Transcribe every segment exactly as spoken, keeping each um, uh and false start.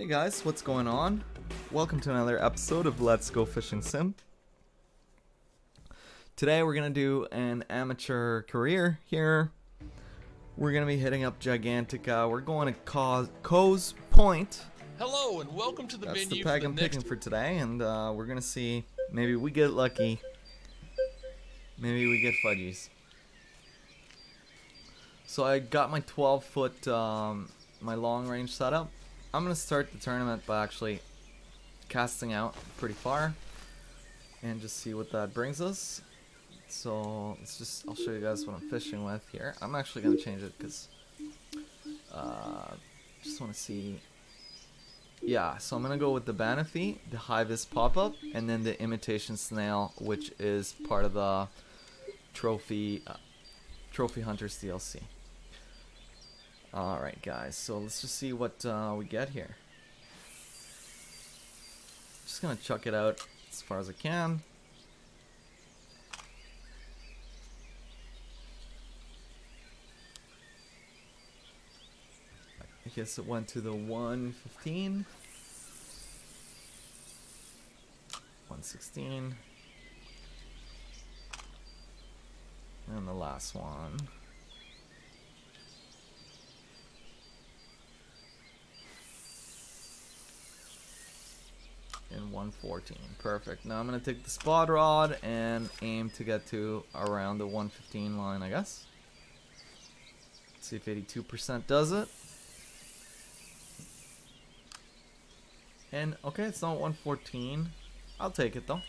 Hey guys, what's going on? Welcome to another episode of Let's Go Fishing Sim. Today we're going to do an amateur career here. We're going to be hitting up Gigantica. We're going to Co's Point. Hello and welcome to the That's menu. That's the peg for the I'm next... picking for today, and uh, we're going to see, maybe we get lucky. Maybe we get Fudgies. So I got my twelve foot, um, my long range setup. I'm going to start the tournament by actually casting out pretty far and just see what that brings us. So let's just, I'll show you guys what I'm fishing with here. I'm actually going to change it because I uh, just want to see. Yeah, so I'm going to go with the Banathy, the Hi Vis Pop Up, and then the imitation snail, which is part of the trophy uh, trophy hunters D L C. Alright guys, so let's just see what uh, we get here. Just going to chuck it out as far as I can. I guess it went to the one fifteen. one sixteen. And the last one. And one fourteen. Perfect. Now I'm going to take the spot rod and aim to get to around the one fifteen line, I guess. Let's see if eighty-two percent does it. And okay, it's not one fourteen. I'll take it though.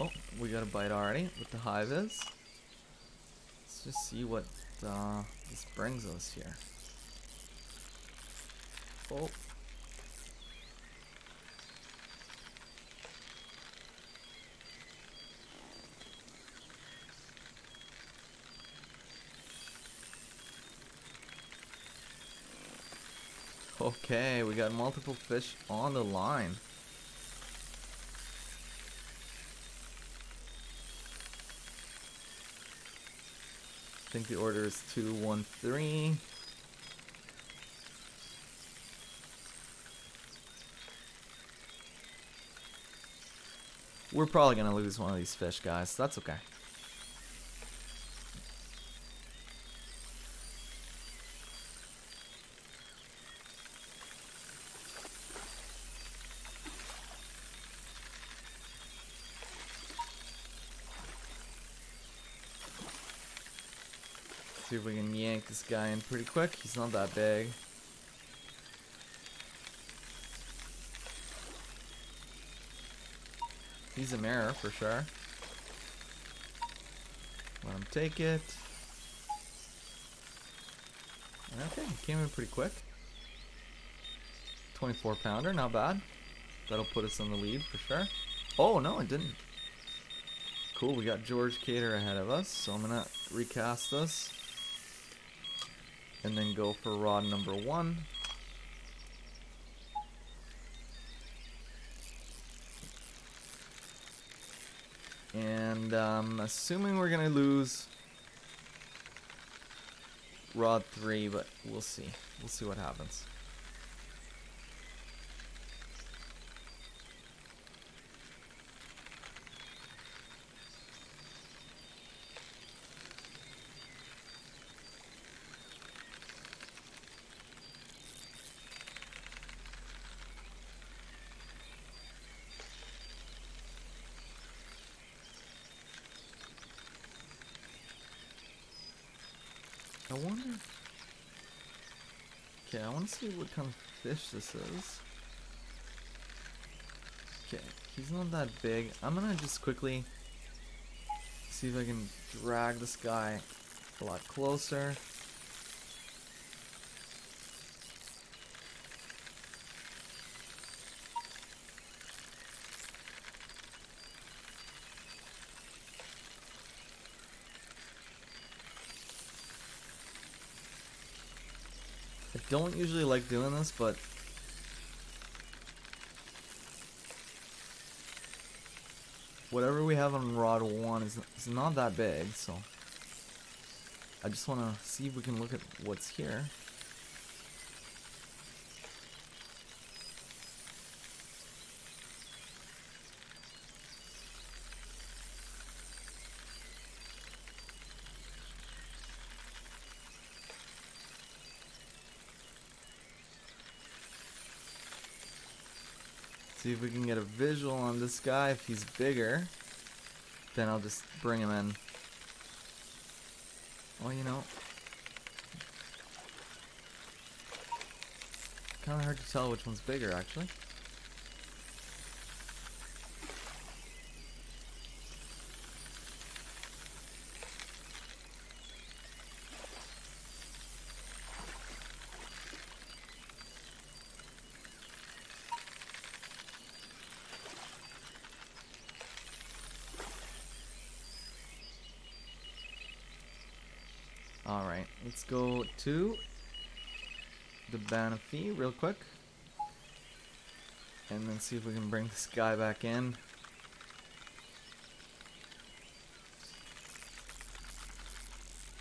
Oh, we got a bite already with the Hi Vis. Let's just see what uh, this brings us here. Oh. Okay, we got multiple fish on the line. I think the order is two, one, three. We're probably gonna lose one of these fish, guys. That's okay. See if we can yank this guy in pretty quick. He's not that big. He's a mirror for sure. Let him take it. Okay, he came in pretty quick. twenty-four pounder, not bad. That'll put us in the lead for sure. Oh no, it didn't. Cool, we got George Cater ahead of us, so I'm gonna recast this. And then go for rod number one. And I'm um, assuming we're gonna lose rod three, but we'll see. We'll see what happens. I wonder. Okay, I want to see what kind of fish this is. Okay, he's not that big. I'm gonna just quickly see if I can drag this guy a lot closer. I don't usually like doing this, but whatever we have on rod one is it's not that big, so I just want to see if we can look at what's here. See if we can get a visual on this guy. If he's bigger, then I'll just bring him in. Well, you know, kind of hard to tell which one's bigger, actually. Alright, let's go to the Banathy real quick. And then see if we can bring this guy back in.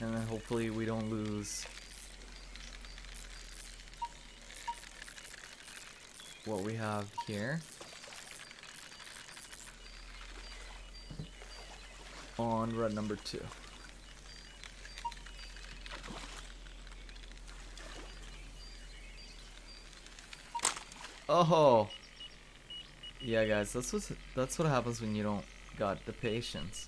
And then hopefully we don't lose what we have here on run number two. Oh, yeah, guys, that's what that's what happens when you don't got the patience.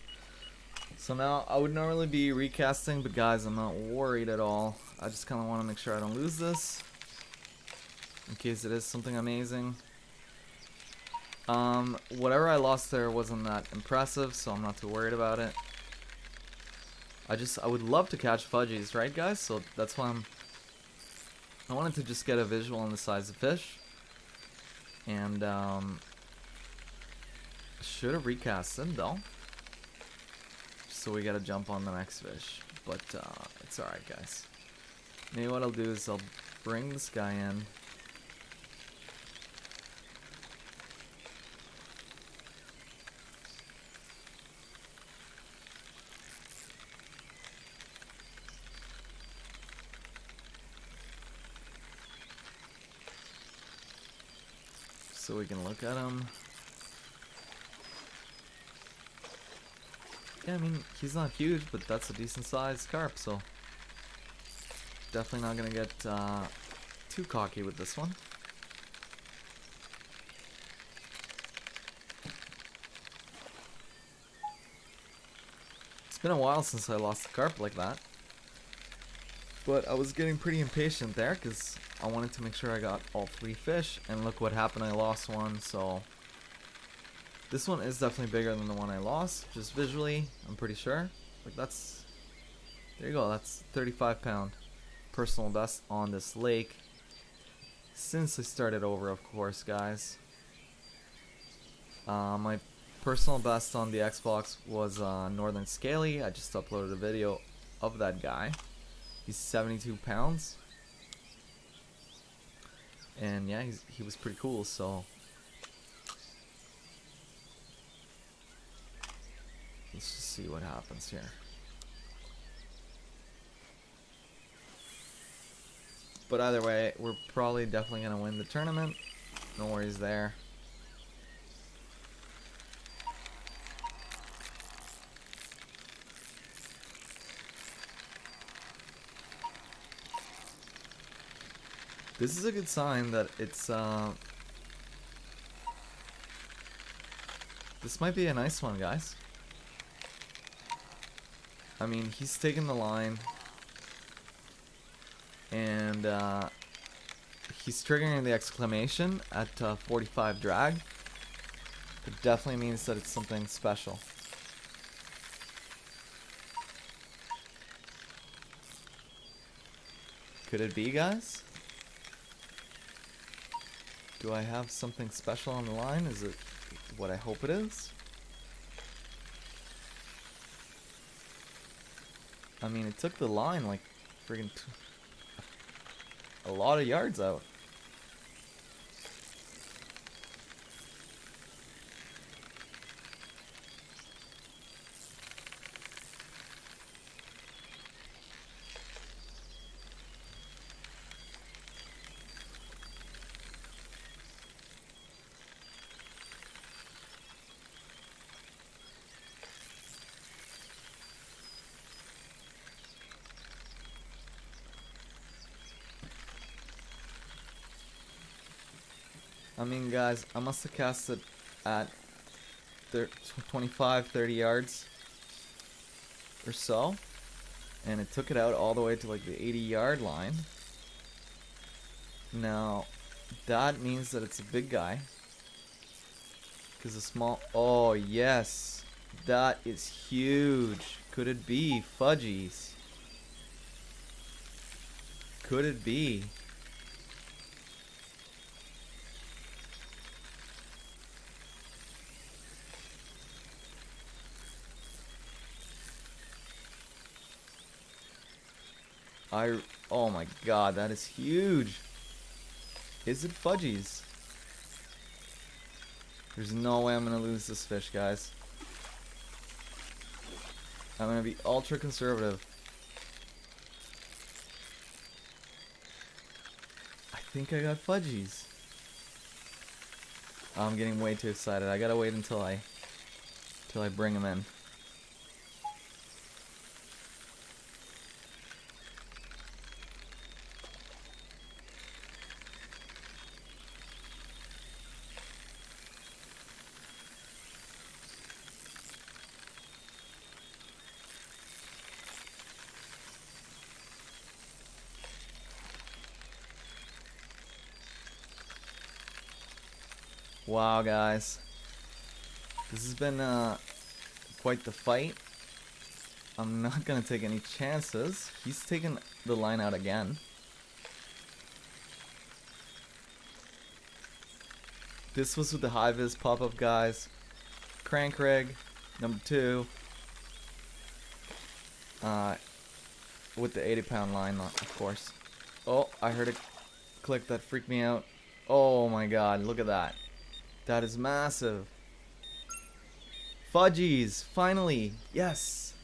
So now I would normally be recasting, but guys, I'm not worried at all. I just kind of want to make sure I don't lose this in case it is something amazing. Um, whatever I lost there wasn't that impressive, so I'm not too worried about it. I just I would love to catch Fudgies, right, guys? So that's why I'm. I wanted to just get a visual on the size of fish. And um, should have recast them though, so we gotta jump on the next fish. But uh, it's alright, guys. Maybe what I'll do is I'll bring this guy in. So we can look at him. Yeah, I mean, he's not huge, but that's a decent sized carp, so definitely not gonna get uh, too cocky with this one. It's been a while since I lost a carp like that, but I was getting pretty impatient there because I wanted to make sure I got all three fish, and look what happened. I lost one, so this one is definitely bigger than the one I lost, just visually, I'm pretty sure. Like, that's, there you go, that's thirty-five pound personal best on this lake since I started over, of course, guys. Uh, my personal best on the Xbox was uh, Northern Scaly. I just uploaded a video of that guy. He's seventy-two pounds. And yeah, he's, he was pretty cool, so let's just see what happens here. But either way, we're probably definitely going to win the tournament. No worries there. This is a good sign that it's, uh, this might be a nice one, guys. I mean, he's taking the line, and uh, he's triggering the exclamation at uh, forty-five drag. It definitely means that it's something special. Could it be, guys? Do I have something special on the line? Is it what I hope it is? I mean, it took the line like friggin' t a lot of yards out. I mean, guys, I must have cast it at twenty-five, thirty yards or so, and it took it out all the way to like the eighty yard line. Now that means that it's a big guy, because a small, oh yes, that is huge. Could it be Fudgies? Could it be? I, oh my god, that is huge. Is it Fudgies? There's no way I'm gonna lose this fish, guys. I'm gonna be ultra conservative. I think I got Fudgies. Oh, I'm getting way too excited. I gotta wait until I till I bring them in. Wow, guys, this has been uh, quite the fight. I'm not gonna take any chances. He's taking the line out again. This was with the Hi Vis Pop Up, guys. Crank rig number two uh, with the eighty pound line, of course. Oh, I heard a click that freaked me out. Oh my god, look at that. That is massive. Fudgies, finally. Yes.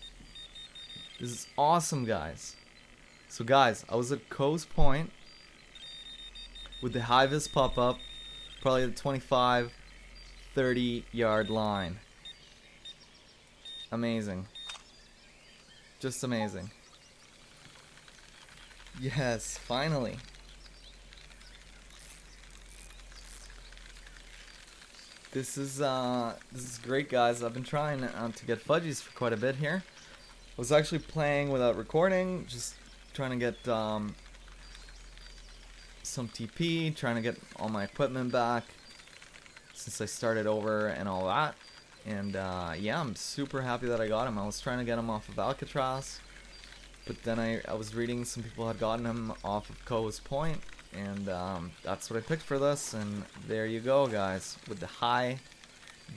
This is awesome, guys. So guys, I was at Co's Point with the Hi Vis Pop Up, probably the twenty-five, thirty yard line. Amazing. Just amazing. Yes, finally. This is uh, this is great, guys. I've been trying uh, to get Fudgies for quite a bit here. I was actually playing without recording, just trying to get um, some T P, trying to get all my equipment back since I started over and all that. And uh, yeah, I'm super happy that I got him. I was trying to get him off of Alcatraz, but then I, I was reading some people had gotten him off of Co's Point. And um, that's what I picked for this, and there you go, guys, with the Hi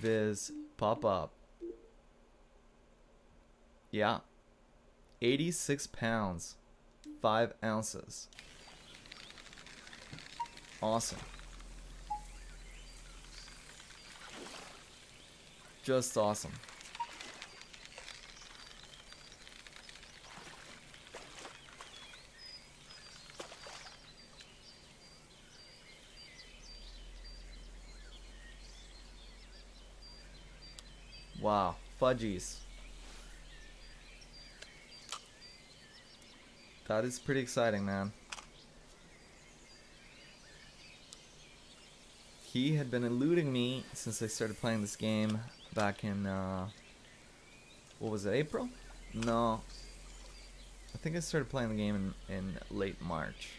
Vis Pop Up. Yeah, eighty-six pounds, five ounces. Awesome. Just awesome. Wow, Fudgies. That is pretty exciting, man. He had been eluding me since I started playing this game back in, uh, what was it, April? No, I think I started playing the game in, in late March.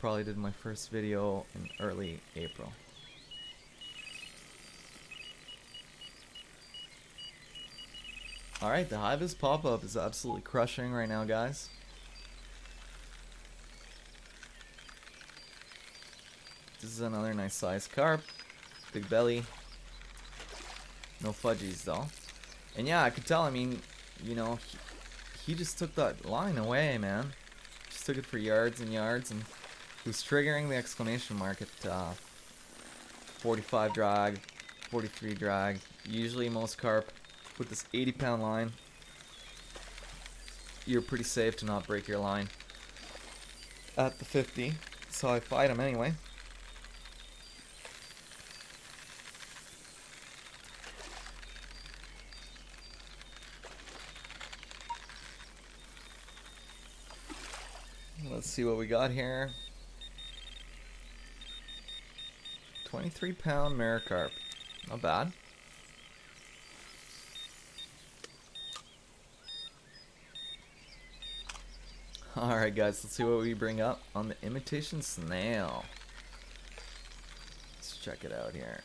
Probably did my first video in early April. Alright, the Hi Vis Pop Up is absolutely crushing right now, guys. This is another nice size carp. Big belly. No Fudgies, though. And yeah, I could tell, I mean, you know, he, he just took that line away, man. Just took it for yards and yards, and he was triggering the exclamation mark at uh, forty-five drag, forty-three drag. Usually most carp with this eighty pound line, you're pretty safe to not break your line at the fifty, so I fight him anyway. Let's see what we got here. twenty-three pound Maricarp. Not bad. Alright guys, let's see what we bring up on the imitation snail. Let's check it out here.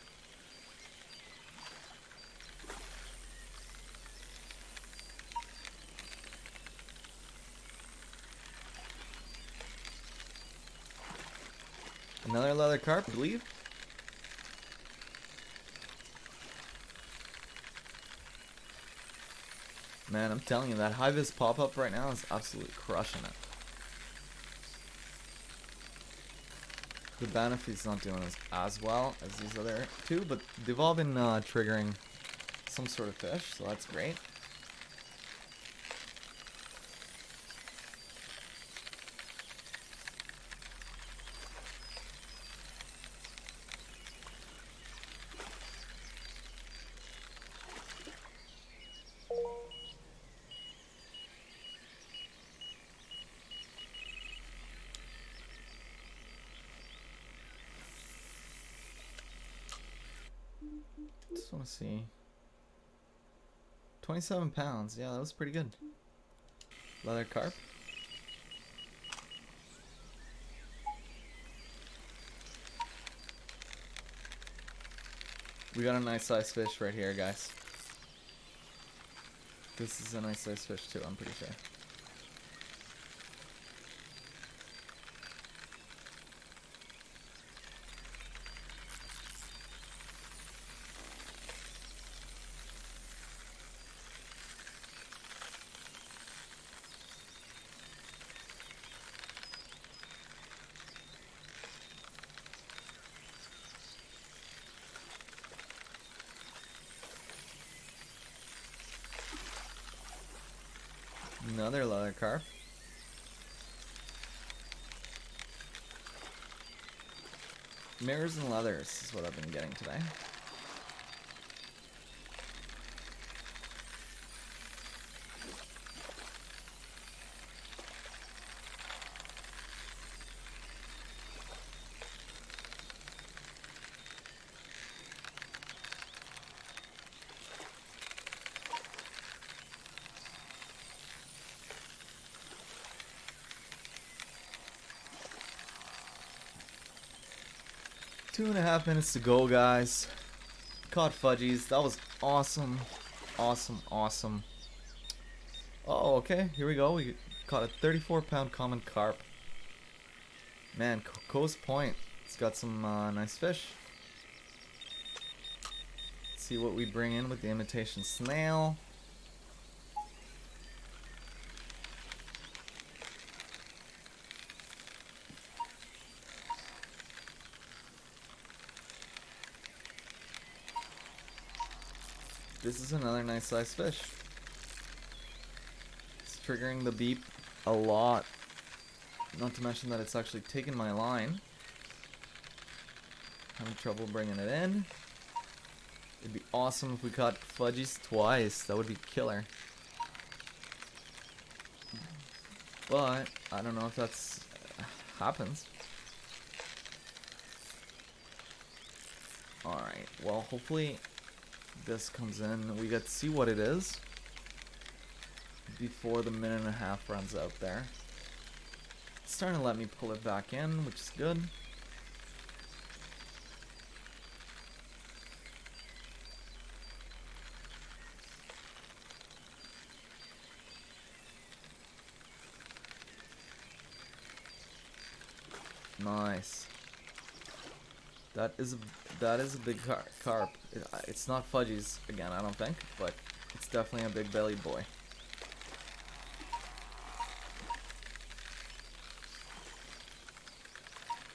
Another leather carp, I believe. Man, I'm telling you, that Hi Vis Pop Up right now is absolutely crushing it. The Banathy's not doing as, as well as these other two, but they've all been uh, triggering some sort of fish, so that's great. Just want to see. twenty-seven pounds. Yeah, that was pretty good. Leather carp. We got a nice size fish right here, guys. This is a nice size fish too, I'm pretty sure. Another leather carp. Mirrors and leathers is what I've been getting today. Two and a half minutes to go, guys. Caught Fudgies. That was awesome. Awesome, awesome. Oh, okay. Here we go. We caught a thirty-four pound common carp. Man, Co's Point. It's got some uh, nice fish. Let's see what we bring in with the imitation snail. This is another nice sized fish. It's triggering the beep a lot. Not to mention that it's actually taken my line. Having trouble bringing it in. It'd be awesome if we caught Fudgies twice. That would be killer. But I don't know if that's happens. All right. Well, hopefully this comes in. We got to see what it is before the minute and a half runs out there. It's starting to let me pull it back in, which is good. Nice. That is a, that is a big car carp. It, it's not Fudgies again, I don't think, but it's definitely a big bellied boy.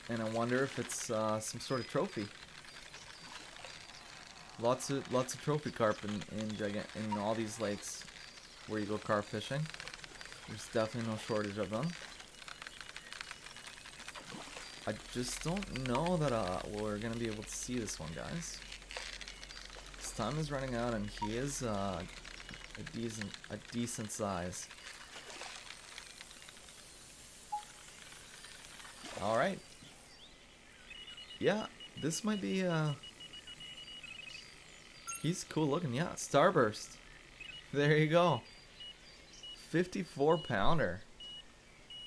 And I wonder if it's uh, some sort of trophy. Lots of lots of trophy carp in in, giga in all these lakes where you go carp fishing. There's definitely no shortage of them. I just don't know that uh, we're going to be able to see this one, guys. His time is running out, and he is uh, a, decent, a decent size. Alright. Yeah, This might be, uh... he's cool looking, yeah. Starburst. There you go. fifty-four pounder.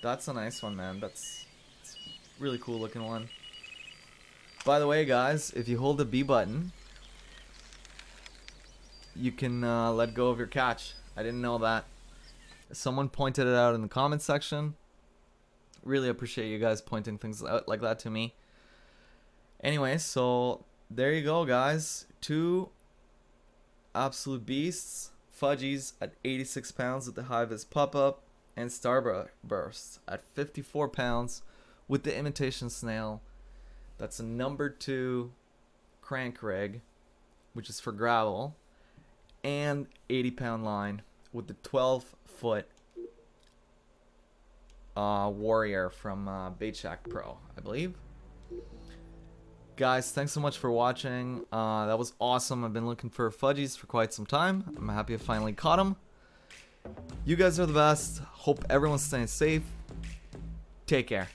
That's a nice one, man. That's, that's a really cool looking one. By the way, guys, if you hold the B button, you can uh, let go of your catch. I didn't know that. Someone pointed it out in the comments section. Really appreciate you guys pointing things out like that to me. Anyway, so there you go, guys. Two absolute beasts. Fudgies at eighty-six pounds with the Hi Vis Pop Up, and Starburst at fifty-four pounds with the imitation snail. That's a number two crank rig, which is for gravel, and eighty pound line with the twelve foot uh, warrior from uh, Bait Shack Pro, I believe. Guys, thanks so much for watching. Uh, that was awesome. I've been looking for Fudgies for quite some time. I'm happy I finally caught them. You guys are the best. Hope everyone's staying safe. Take care.